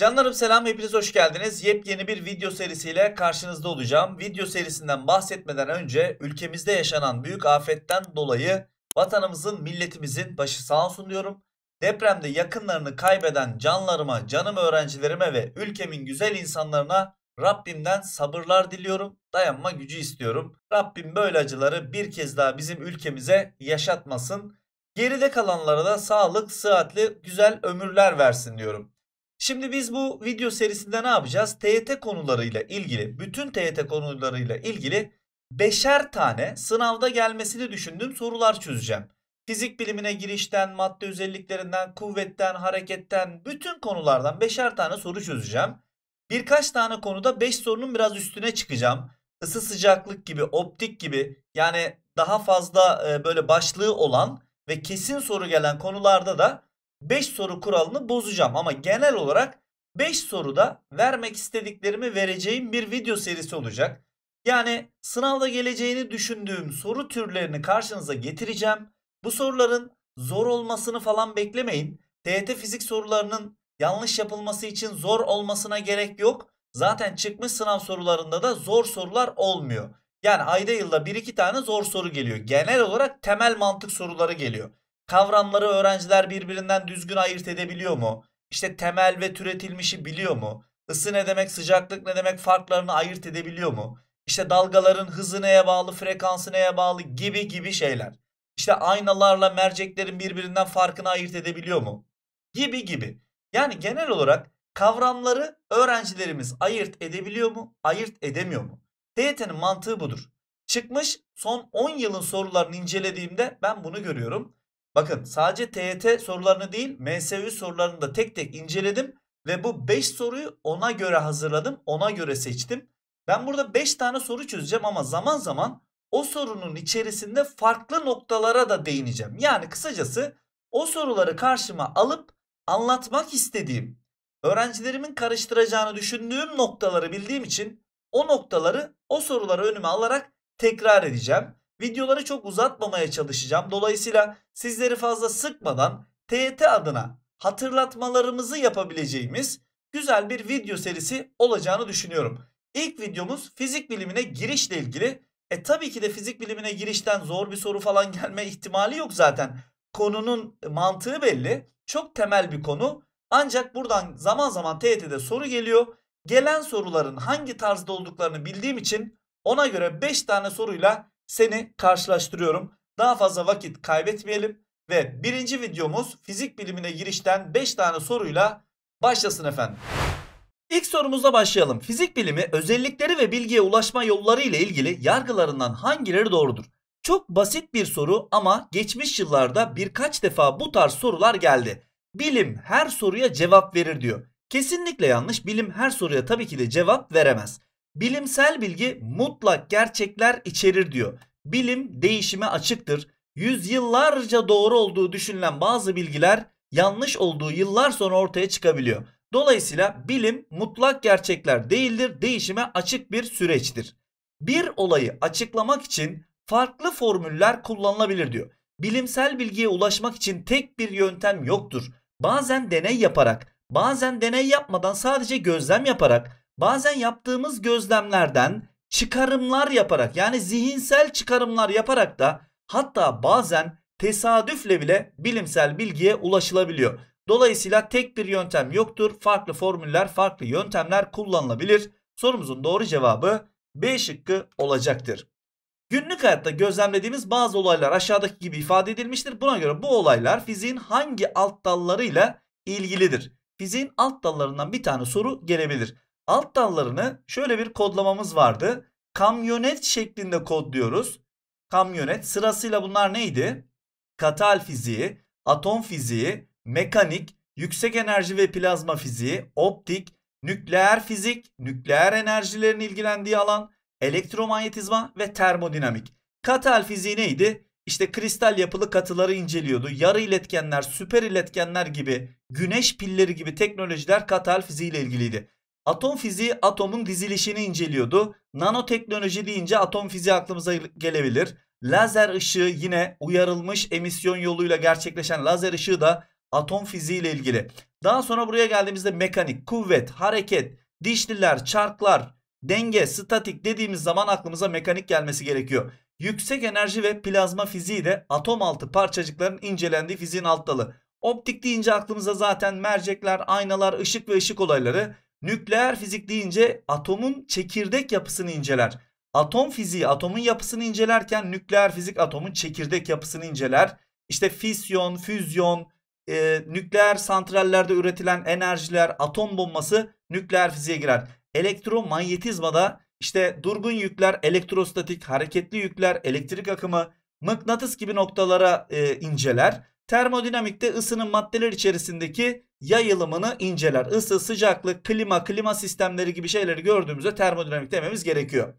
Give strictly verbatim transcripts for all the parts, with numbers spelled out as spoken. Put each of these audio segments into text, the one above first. Canlarım selam, hepiniz hoş geldiniz. Yepyeni bir video serisiyle karşınızda olacağım. Video serisinden bahsetmeden önce ülkemizde yaşanan büyük afetten dolayı vatanımızın, milletimizin başı sağ olsun diyorum. Depremde yakınlarını kaybeden canlarıma, canım öğrencilerime ve ülkemin güzel insanlarına Rabbimden sabırlar diliyorum. Dayanma gücü istiyorum. Rabbim böyle acıları bir kez daha bizim ülkemize yaşatmasın. Geride kalanlara da sağlık, sıhhatli, güzel ömürler versin diyorum. Şimdi biz bu video serisinde ne yapacağız? T Y T konularıyla ilgili, bütün T Y T konularıyla ilgili beşer tane sınavda gelmesini düşündüğüm sorular çözeceğim. Fizik bilimine girişten, madde özelliklerinden, kuvvetten, hareketten, bütün konulardan beşer tane soru çözeceğim. Birkaç tane konuda beş sorunun biraz üstüne çıkacağım. Isı, sıcaklık gibi, optik gibi, yani daha fazla böyle başlığı olan ve kesin soru gelen konularda da beş soru kuralını bozacağım. Ama genel olarak beş soruda vermek istediklerimi vereceğim bir video serisi olacak. Yani sınavda geleceğini düşündüğüm soru türlerini karşınıza getireceğim. Bu soruların zor olmasını falan beklemeyin. T Y T fizik sorularının yanlış yapılması için zor olmasına gerek yok. Zaten çıkmış sınav sorularında da zor sorular olmuyor. Yani ayda yılda bir iki tane zor soru geliyor. Genel olarak temel mantık soruları geliyor. Kavramları öğrenciler birbirinden düzgün ayırt edebiliyor mu? İşte temel ve türetilmişi biliyor mu? Isı ne demek, sıcaklık ne demek, farklarını ayırt edebiliyor mu? İşte dalgaların hızı neye bağlı, frekansı neye bağlı gibi gibi şeyler. İşte aynalarla merceklerin birbirinden farkını ayırt edebiliyor mu? Gibi gibi. Yani genel olarak kavramları öğrencilerimiz ayırt edebiliyor mu, ayırt edemiyor mu? T Y T'nin mantığı budur. Çıkmış son on yılın sorularını incelediğimde ben bunu görüyorum. Bakın sadece T Y T sorularını değil, M S Ü sorularını da tek tek inceledim. Ve bu beş soruyu ona göre hazırladım, ona göre seçtim. Ben burada beş tane soru çözeceğim ama zaman zaman o sorunun içerisinde farklı noktalara da değineceğim. Yani kısacası o soruları karşıma alıp anlatmak istediğim, öğrencilerimin karıştıracağını düşündüğüm noktaları bildiğim için o noktaları, o soruları önüme alarak tekrar edeceğim. Videoları çok uzatmamaya çalışacağım. Dolayısıyla sizleri fazla sıkmadan T Y T adına hatırlatmalarımızı yapabileceğimiz güzel bir video serisi olacağını düşünüyorum. İlk videomuz fizik bilimine girişle ilgili. E tabii ki de fizik bilimine girişten zor bir soru falan gelme ihtimali yok zaten. Konunun mantığı belli. Çok temel bir konu. Ancak buradan zaman zaman T Y T'de soru geliyor. Gelen soruların hangi tarzda olduklarını bildiğim için ona göre beş tane soruyla seni karşılaştırıyorum. Daha fazla vakit kaybetmeyelim ve birinci videomuz fizik bilimine girişten beş tane soruyla başlasın efendim. İlk sorumuzla başlayalım. Fizik bilimi özellikleri ve bilgiye ulaşma yolları ile ilgili yargılarından hangileri doğrudur? Çok basit bir soru ama geçmiş yıllarda birkaç defa bu tarz sorular geldi. Bilim her soruya cevap verir diyor. Kesinlikle yanlış. Bilim her soruya tabii ki de cevap veremez. Bilimsel bilgi mutlak gerçekler içerir diyor. Bilim değişime açıktır. Yüzyıllarca doğru olduğu düşünülen bazı bilgiler yanlış olduğu yıllar sonra ortaya çıkabiliyor. Dolayısıyla bilim mutlak gerçekler değildir. Değişime açık bir süreçtir. Bir olayı açıklamak için farklı formüller kullanılabilir diyor. Bilimsel bilgiye ulaşmak için tek bir yöntem yoktur. Bazen deney yaparak, bazen deney yapmadan sadece gözlem yaparak, bazen yaptığımız gözlemlerden çıkarımlar yaparak, yani zihinsel çıkarımlar yaparak da, hatta bazen tesadüfle bile bilimsel bilgiye ulaşılabiliyor. Dolayısıyla tek bir yöntem yoktur. Farklı formüller, farklı yöntemler kullanılabilir. Sorumuzun doğru cevabı B şıkkı olacaktır. Günlük hayatta gözlemlediğimiz bazı olaylar aşağıdaki gibi ifade edilmiştir. Buna göre bu olaylar fiziğin hangi alt dallarıyla ilgilidir? Fiziğin alt dallarından bir tane soru gelebilir. Alt dallarını şöyle bir kodlamamız vardı. Kamyonet şeklinde kodluyoruz. Kamyonet sırasıyla bunlar neydi? Katal fiziği, atom fiziği, mekanik, yüksek enerji ve plazma fiziği, optik, nükleer fizik, nükleer enerjilerin ilgilendiği alan, elektromanyetizma ve termodinamik. Katal fiziği neydi? İşte kristal yapılı katıları inceliyordu. Yarı iletkenler, süper iletkenler gibi, güneş pilleri gibi teknolojiler katal fiziği ile ilgiliydi. Atom fiziği atomun dizilişini inceliyordu. Nanoteknoloji deyince atom fiziği aklımıza gelebilir. Lazer ışığı, yine uyarılmış emisyon yoluyla gerçekleşen lazer ışığı da atom fiziği ile ilgili. Daha sonra buraya geldiğimizde mekanik, kuvvet, hareket, dişliler, çarklar, denge, statik dediğimiz zaman aklımıza mekanik gelmesi gerekiyor. Yüksek enerji ve plazma fiziği de atom altı parçacıkların incelendiği fiziğin alt dalı. Optik deyince aklımıza zaten mercekler, aynalar, ışık ve ışık olayları. Nükleer fizik deyince atomun çekirdek yapısını inceler. Atom fiziği atomun yapısını incelerken nükleer fizik atomun çekirdek yapısını inceler. İşte fisyon, füzyon, e, nükleer santrallerde üretilen enerjiler, atom bombası nükleer fiziğe girer. Elektromanyetizmada işte durgun yükler, elektrostatik, hareketli yükler, elektrik akımı, mıknatıs gibi noktalara e, inceler. Termodinamikte ısının maddeler içerisindeki yayılımını inceler. Isı, sıcaklık, klima, klima sistemleri gibi şeyleri gördüğümüzde termodinamik dememiz gerekiyor.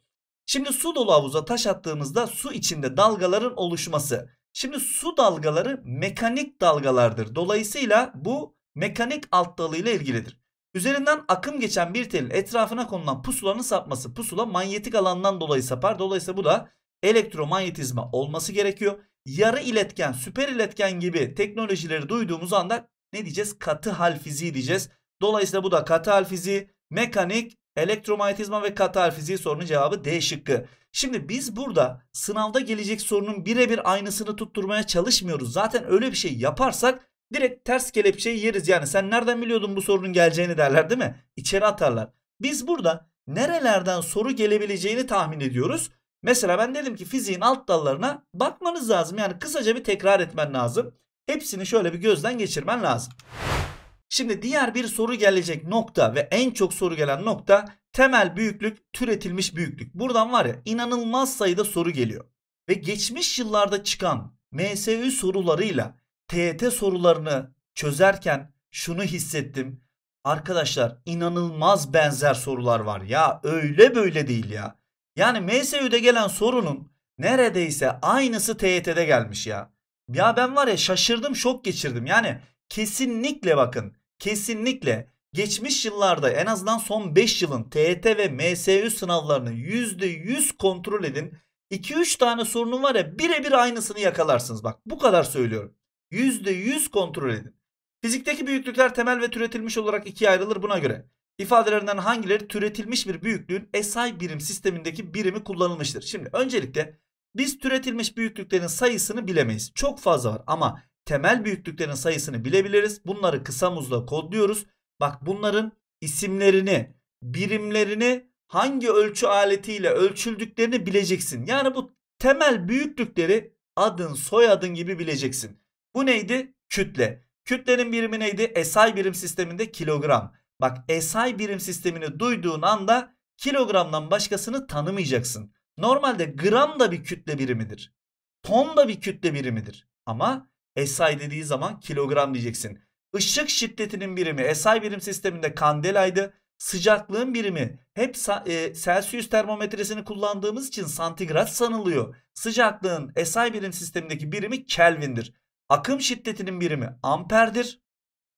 Şimdi su dolu havuza taş attığımızda su içinde dalgaların oluşması. Şimdi su dalgaları mekanik dalgalardır. Dolayısıyla bu mekanik alt dalıyla ilgilidir. Üzerinden akım geçen bir telin etrafına konulan pusulanın sapması. Pusula manyetik alandan dolayı sapar. Dolayısıyla bu da elektromanyetizma olması gerekiyor. Yarı iletken, süper iletken gibi teknolojileri duyduğumuz anda ne diyeceğiz? Katı hal fiziği diyeceğiz. Dolayısıyla bu da katı hal fiziği, mekanik, elektromanyetizma ve katı hal fiziği sorunun cevabı D şıkkı. Şimdi biz burada sınavda gelecek sorunun birebir aynısını tutturmaya çalışmıyoruz. Zaten öyle bir şey yaparsak direkt ters kelepçeyi yeriz. Yani sen nereden biliyordun bu sorunun geleceğini derler değil mi? İçeri atarlar. Biz burada nerelerden soru gelebileceğini tahmin ediyoruz. Mesela ben dedim ki fiziğin alt dallarına bakmanız lazım. Yani kısaca bir tekrar etmen lazım. Hepsini şöyle bir gözden geçirmen lazım. Şimdi diğer bir soru gelecek nokta ve en çok soru gelen nokta temel büyüklük, türetilmiş büyüklük. Buradan var ya inanılmaz sayıda soru geliyor. Ve geçmiş yıllarda çıkan M S Ü sorularıyla T Y T sorularını çözerken şunu hissettim. Arkadaşlar inanılmaz benzer sorular var ya, öyle böyle değil ya. Yani M S Ü'de gelen sorunun neredeyse aynısı T Y T'de gelmiş ya. Ya ben var ya şaşırdım, şok geçirdim. Yani kesinlikle bakın, kesinlikle geçmiş yıllarda en azından son beş yılın T Y T ve M S Ü sınavlarını yüzde yüz kontrol edin. iki üç tane sorunun var ya birebir aynısını yakalarsınız. Bak bu kadar söylüyorum. yüzde yüz kontrol edin. Fizikteki büyüklükler temel ve türetilmiş olarak ikiye ayrılır buna göre. İfadelerinden hangileri türetilmiş bir büyüklüğün S I birim sistemindeki birimi kullanılmıştır? Şimdi öncelikle biz türetilmiş büyüklüklerin sayısını bilemeyiz. Çok fazla var ama temel büyüklüklerin sayısını bilebiliriz. Bunları kısa muzla kodluyoruz. Bak bunların isimlerini, birimlerini, hangi ölçü aletiyle ölçüldüklerini bileceksin. Yani bu temel büyüklükleri adın soyadın gibi bileceksin. Bu neydi? Kütle. Kütlenin birimi neydi? S I birim sisteminde kilogram. Bak S I birim sistemini duyduğun anda kilogramdan başkasını tanımayacaksın. Normalde gram da bir kütle birimidir. Ton da bir kütle birimidir. Ama S I dediği zaman kilogram diyeceksin. Işık şiddetinin birimi S I birim sisteminde kandelaydı. Sıcaklığın birimi hep e, Celsius termometresini kullandığımız için santigrat sanılıyor. Sıcaklığın S I birim sistemindeki birimi kelvindir. Akım şiddetinin birimi amperdir.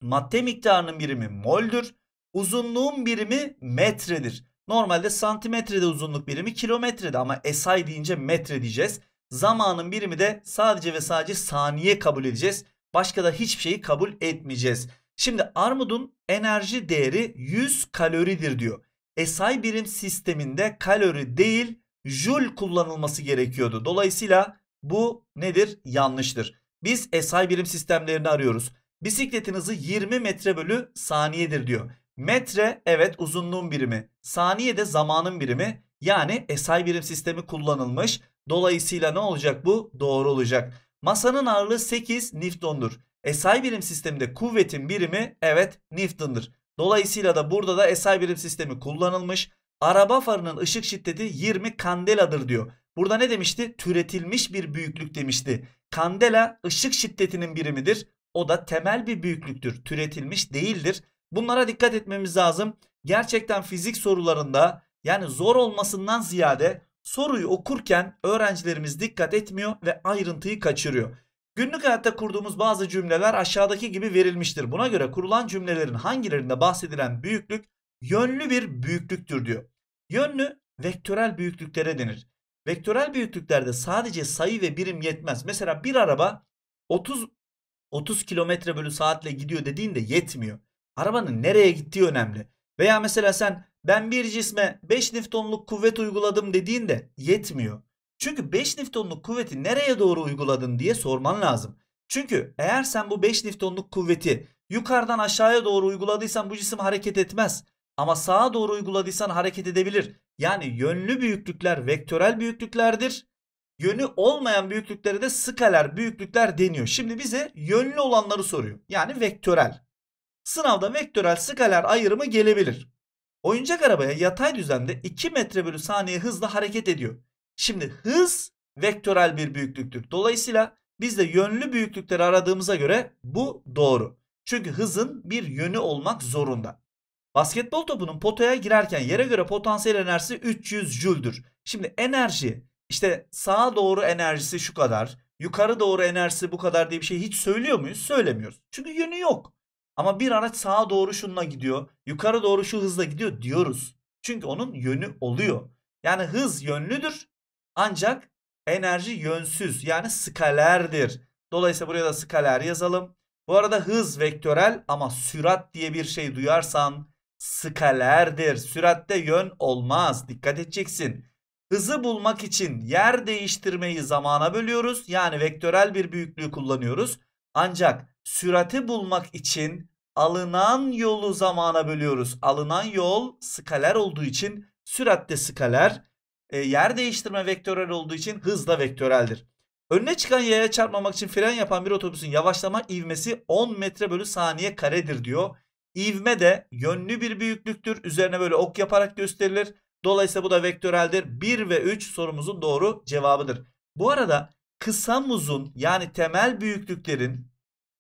Madde miktarının birimi moldür. Uzunluğun birimi metredir. Normalde santimetrede uzunluk birimi, kilometrede ama S I deyince metre diyeceğiz. Zamanın birimi de sadece ve sadece saniye kabul edeceğiz. Başka da hiçbir şeyi kabul etmeyeceğiz. Şimdi armudun enerji değeri yüz kaloridir diyor. S I birim sisteminde kalori değil, jül kullanılması gerekiyordu. Dolayısıyla bu nedir? Yanlıştır. Biz S I birim sistemlerini arıyoruz. Bisikletin hızı yirmi metre bölü saniyedir diyor. Metre evet uzunluğun birimi. Saniye de zamanın birimi. Yani S I birim sistemi kullanılmış. Dolayısıyla ne olacak bu? Doğru olacak. Masanın ağırlığı sekiz Newton'dur. S I birim sisteminde kuvvetin birimi evet Newton'dur. Dolayısıyla da burada da S I birim sistemi kullanılmış. Araba farının ışık şiddeti yirmi kandeladır diyor. Burada ne demişti? Türetilmiş bir büyüklük demişti. Kandela ışık şiddetinin birimidir. O da temel bir büyüklüktür. Türetilmiş değildir. Bunlara dikkat etmemiz lazım. Gerçekten fizik sorularında yani zor olmasından ziyade soruyu okurken öğrencilerimiz dikkat etmiyor ve ayrıntıyı kaçırıyor. Günlük hayatta kurduğumuz bazı cümleler aşağıdaki gibi verilmiştir. Buna göre kurulan cümlelerin hangilerinde bahsedilen büyüklük yönlü bir büyüklüktür diyor. Yönlü vektörel büyüklüklere denir. Vektörel büyüklüklerde sadece sayı ve birim yetmez. Mesela bir araba otuz otuz kilometre bölü saatle gidiyor dediğinde yetmiyor. Arabanın nereye gittiği önemli. Veya mesela sen ben bir cisme beş Newton'luk kuvvet uyguladım dediğinde yetmiyor. Çünkü beş Newton'luk kuvveti nereye doğru uyguladın diye sorman lazım. Çünkü eğer sen bu beş Newton'luk kuvveti yukarıdan aşağıya doğru uyguladıysan bu cisim hareket etmez. Ama sağa doğru uyguladıysan hareket edebilir. Yani yönlü büyüklükler vektörel büyüklüklerdir. Yönü olmayan büyüklükleri de skaler büyüklükler deniyor. Şimdi bize yönlü olanları soruyor. Yani vektörel. Sınavda vektörel skaler ayrımı gelebilir. Oyuncak arabaya yatay düzlemde iki metre bölü saniye hızla hareket ediyor. Şimdi hız vektörel bir büyüklüktür. Dolayısıyla biz de yönlü büyüklükleri aradığımıza göre bu doğru. Çünkü hızın bir yönü olmak zorunda. Basketbol topunun potaya girerken yere göre potansiyel enerjisi üç yüz jüldür. Şimdi enerji, işte sağa doğru enerjisi şu kadar, yukarı doğru enerjisi bu kadar diye bir şey hiç söylüyor muyuz? Söylemiyoruz. Çünkü yönü yok. Ama bir araç sağa doğru şununla gidiyor, yukarı doğru şu hızla gidiyor diyoruz. Çünkü onun yönü oluyor. Yani hız yönlüdür ancak enerji yönsüz, yani skalerdir. Dolayısıyla buraya da skaler yazalım. Bu arada hız vektörel ama sürat diye bir şey duyarsan skalerdir. Süratte yön olmaz. Dikkat edeceksin. Hızı bulmak için yer değiştirmeyi zamana bölüyoruz. Yani vektörel bir büyüklüğü kullanıyoruz. Ancak sürati bulmak için alınan yolu zamana bölüyoruz. Alınan yol skaler olduğu için süratte skaler, e, yer değiştirme vektörel olduğu için hız da vektöreldir. Önüne çıkan yaya çarpmamak için fren yapan bir otobüsün yavaşlama ivmesi on metre bölü saniye karedir diyor. İvme de yönlü bir büyüklüktür. Üzerine böyle ok yaparak gösterilir. Dolayısıyla bu da vektöreldir. bir ve üç sorumuzun doğru cevabıdır. Bu arada kısa muzun yani temel büyüklüklerin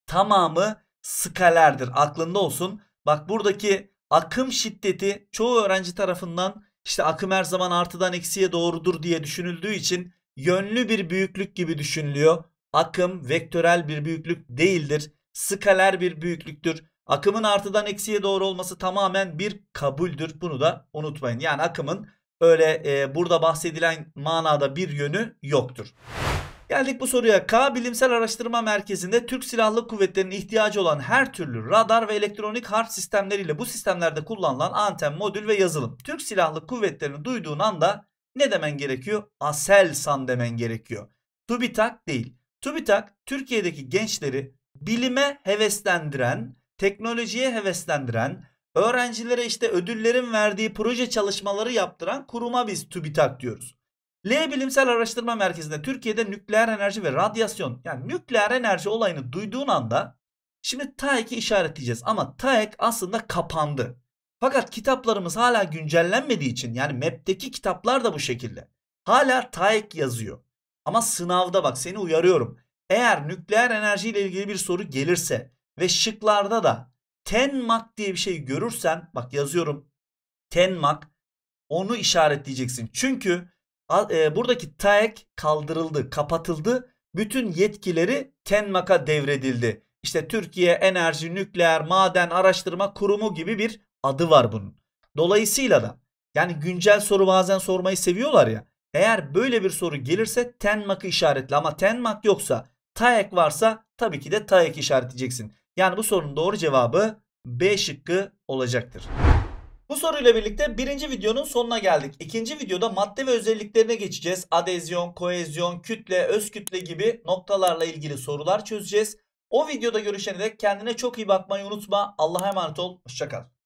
tamamı skalerdir. Aklında olsun. Bak buradaki akım şiddeti çoğu öğrenci tarafından işte akım her zaman artıdan eksiye doğrudur diye düşünüldüğü için yönlü bir büyüklük gibi düşünülüyor. Akım vektörel bir büyüklük değildir. Skaler bir büyüklüktür. Akımın artıdan eksiye doğru olması tamamen bir kabuldür. Bunu da unutmayın. Yani akımın öyle e, burada bahsedilen manada bir yönü yoktur. Geldik bu soruya. K Bilimsel Araştırma Merkezi'nde Türk Silahlı Kuvvetleri'nin ihtiyacı olan her türlü radar ve elektronik harp sistemleriyle bu sistemlerde kullanılan anten, modül ve yazılım. Türk Silahlı Kuvvetleri'ni duyduğun anda ne demen gerekiyor? Aselsan demen gerekiyor. TÜBİTAK değil. TÜBİTAK Türkiye'deki gençleri bilime heveslendiren, teknolojiye heveslendiren, öğrencilere işte ödüllerin verdiği proje çalışmaları yaptıran kuruma biz TÜBİTAK diyoruz. L Bilimsel Araştırma Merkezi'nde Türkiye'de nükleer enerji ve radyasyon, yani nükleer enerji olayını duyduğun anda şimdi TAEK'i işaretleyeceğiz ama TAEK aslında kapandı. Fakat kitaplarımız hala güncellenmediği için, yani M E P'teki kitaplar da bu şekilde. Hala TAEK yazıyor. Ama sınavda bak seni uyarıyorum. Eğer nükleer enerji ile ilgili bir soru gelirse ve şıklarda da TENMAK diye bir şey görürsen, bak yazıyorum TENMAK, onu işaretleyeceksin. Çünkü e, buradaki TAEK kaldırıldı, kapatıldı. Bütün yetkileri TENMAK'a devredildi. İşte Türkiye Enerji Nükleer Maden Araştırma Kurumu gibi bir adı var bunun. Dolayısıyla da yani güncel soru bazen sormayı seviyorlar ya. Eğer böyle bir soru gelirse TENMAK'ı işaretle ama TENMAK yoksa, TAEK varsa tabii ki de TAEK işaretleyeceksin. Yani bu sorunun doğru cevabı B şıkkı olacaktır. Bu soruyla birlikte birinci videonun sonuna geldik. İkinci videoda madde ve özelliklerine geçeceğiz. Adezyon, koezyon, kütle, öz kütle gibi noktalarla ilgili sorular çözeceğiz. O videoda görüşene dek kendine çok iyi bakmayı unutma. Allah'a emanet ol. Hoşça kal.